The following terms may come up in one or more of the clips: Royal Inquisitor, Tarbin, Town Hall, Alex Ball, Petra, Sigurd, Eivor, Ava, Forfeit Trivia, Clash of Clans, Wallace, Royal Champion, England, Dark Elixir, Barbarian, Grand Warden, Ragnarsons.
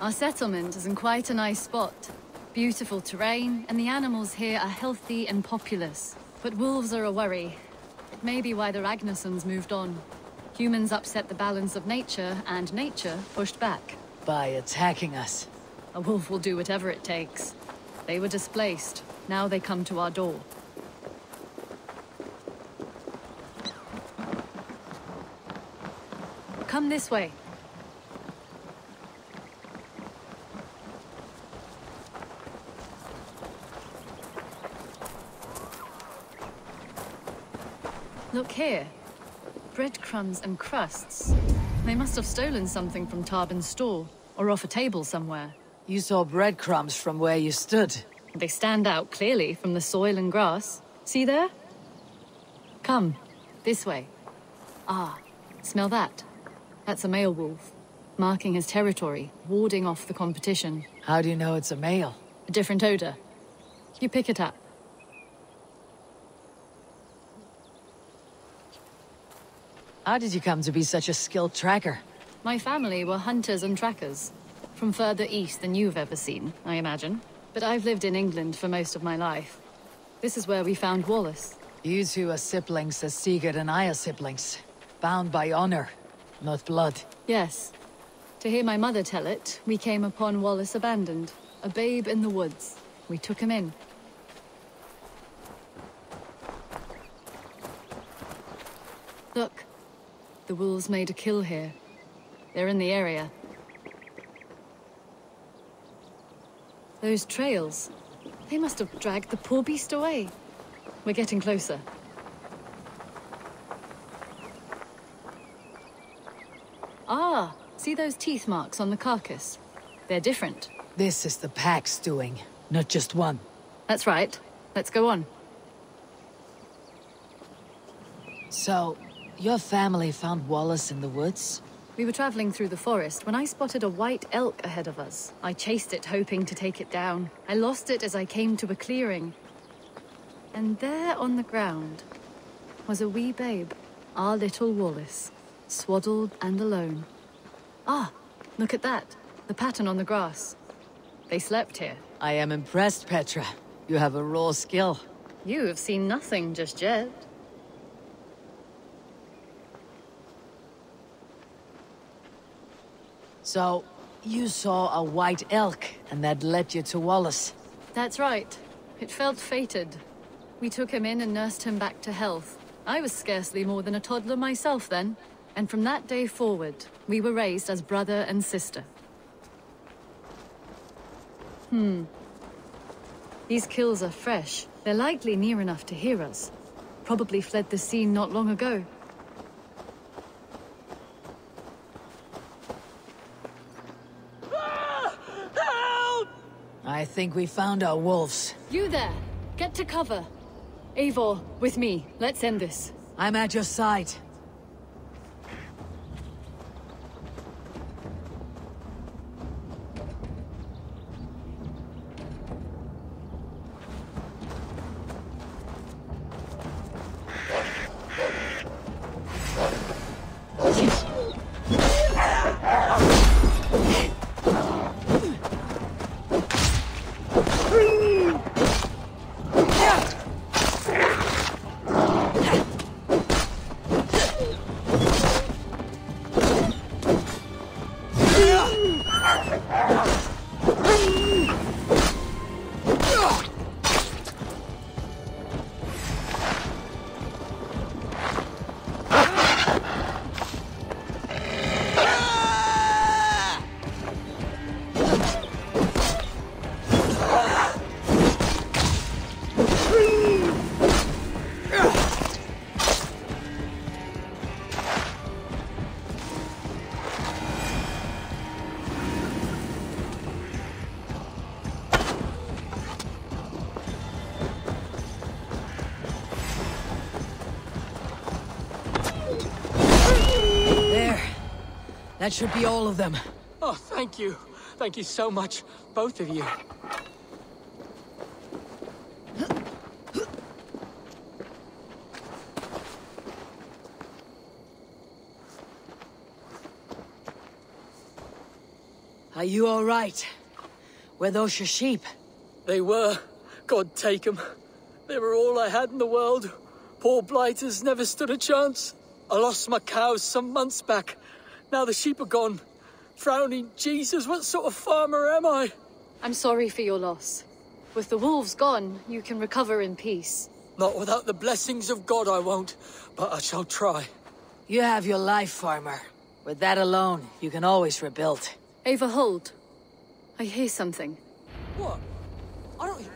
Our settlement is in quite a nice spot. Beautiful terrain, and the animals here are healthy and populous. But wolves are a worry. It may be why the Ragnarsons moved on. Humans upset the balance of nature, and nature pushed back. By attacking us. A wolf will do whatever it takes. They were displaced. Now they come to our door. Come this way. Look here. Breadcrumbs and crusts. They must have stolen something from Tarbin's store, or off a table somewhere. You saw breadcrumbs from where you stood. They stand out clearly from the soil and grass. See there? Come. This way. Ah. Smell that. That's a male wolf. Marking his territory, warding off the competition. How do you know it's a male? A different odor. You pick it up. How did you come to be such a skilled tracker? My family were hunters and trackers. From further east than you've ever seen, I imagine. But I've lived in England for most of my life. This is where we found Wallace. You two are siblings as Sigurd and I are siblings. Bound by honor, not blood. Yes. To hear my mother tell it, we came upon Wallace abandoned. A babe in the woods. We took him in. Look. The wolves made a kill here. They're in the area. Those trails. They must have dragged the poor beast away. We're getting closer. Ah, see those teeth marks on the carcass? They're different. This is the pack's doing, not just one. That's right. Let's go on. So... your family found Wallace in the woods? We were traveling through the forest when I spotted a white elk ahead of us. I chased it, hoping to take it down. I lost it as I came to a clearing. And there on the ground was a wee babe, our little Wallace, swaddled and alone. Ah, look at that, the pattern on the grass. They slept here. I am impressed, Petra. You have a raw skill. You have seen nothing just yet. So, you saw a white elk, and that led you to Wallace? That's right. It felt fated. We took him in and nursed him back to health. I was scarcely more than a toddler myself then, and from that day forward, we were raised as brother and sister. These kills are fresh. They're likely near enough to hear us. Probably fled the scene not long ago. I think we found our wolves. You there! Get to cover! Eivor, with me. Let's end this. I'm at your side. That should be all of them. Oh, thank you. Thank you so much, both of you. Are you all right? Were those your sheep? They were. God take them. They were all I had in the world. Poor blighters never stood a chance. I lost my cows some months back. Now the sheep are gone. Frowning Jesus, what sort of farmer am I? I'm sorry for your loss. With the wolves gone, you can recover in peace. Not without the blessings of God I won't, but I shall try. You have your life, farmer. With that alone, you can always rebuild. Ava, hold. I hear something. What? I don't...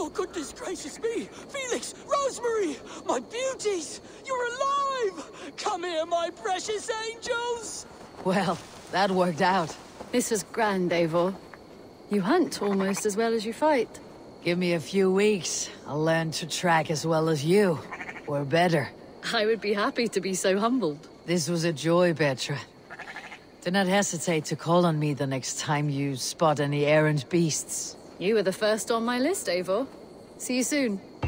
Oh, goodness gracious me! Felix! Rosemary! My beauties! You're alive! Come here, my precious angels! Well, that worked out. This was grand, Eivor. You hunt almost as well as you fight. Give me a few weeks. I'll learn to track as well as you. Or better. I would be happy to be so humbled. This was a joy, Petra. Do not hesitate to call on me the next time you spot any errant beasts. You were the first on my list, Eivor. See you soon.